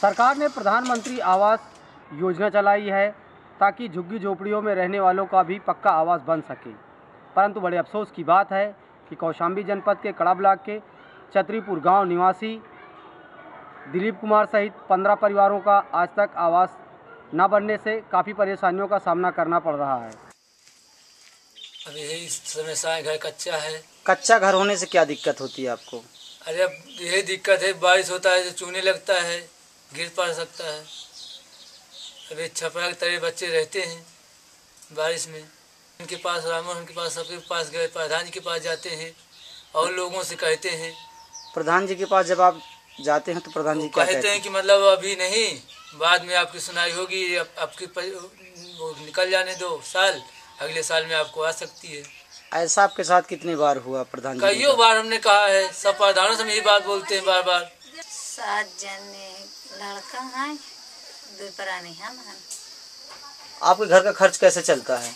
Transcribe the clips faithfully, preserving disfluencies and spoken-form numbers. सरकार ने प्रधानमंत्री आवास योजना चलाई है ताकि झुग्गी झोपड़ियों में रहने वालों का भी पक्का आवास बन सके, परंतु बड़े अफसोस की बात है कि कौशाम्बी जनपद के कड़ाबला के चतरीपुर गांव निवासी दिलीप कुमार सहित पंद्रह परिवारों का आज तक आवास न बनने से काफ़ी परेशानियों का सामना करना पड़ रहा है। अभी यही समस्या है, घर कच्चा है। कच्चा घर होने से क्या दिक्कत होती है आपको? अरे अब यही दिक्कत है, बारिश होता है तो चूने लगता है, गिर पड़ सकता है। अभी छपरा के तरह बच्चे रहते हैं बारिश में, उनके पास रामन उनके पास सबके पास गए, प्रधान जी के पास जाते हैं और लोगों से कहते हैं। प्रधान जी के पास जब आप जाते हैं तो प्रधान जी क्या कहते हैं? कि मतलब अभी नहीं, बाद में आपकी सुनाई होगी, आपकी निकल जाने दो साल, अगले साल में आपको आ सकती है। ऐसा आपके साथ कितनी बार हुआ प्रधान जी? कईयों बार हमने कहा है, सब प्रधानों से हम यही बात बोलते हैं बार बार। सात जने लड़का है, दो प्राणी हम। आपके घर का खर्च कैसे चलता है?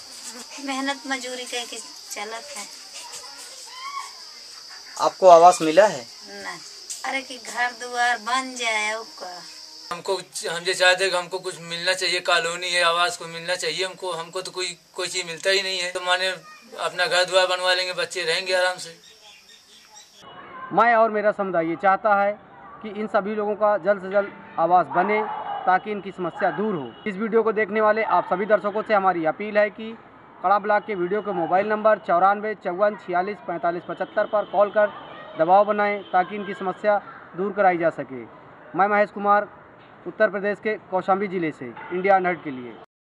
मेहनत मजूरी करके चलत है। आपको आवास मिला है? नहीं। अरे कि घर द्वार बन जाए उसका। हमको हम जो चाहते कि हमको कुछ मिलना चाहिए, कॉलोनी है आवास को मिलना चाहिए हमको। हमको तो कोई कोई चीज मिलता ही नहीं है, तो माने अपना घर द्वार बनवा लेंगे, बच्चे रहेंगे आराम से। मैं और मेरा समुदाय ये चाहता है कि इन सभी लोगों का जल्द से जल्द आवास बने ताकि इनकी समस्या दूर हो। इस वीडियो को देखने वाले आप सभी दर्शकों से हमारी अपील है कि कड़ा ब्लॉक के वीडियो के मोबाइल नंबर चौरानवे चौवन छियालीस पैंतालीस पचहत्तर पर कॉल कर दबाव बनाएं ताकि इनकी समस्या दूर कराई जा सके। मैं महेश कुमार, उत्तर प्रदेश के कौशाम्बी ज़िले से इंडिया अनहर्ड के लिए।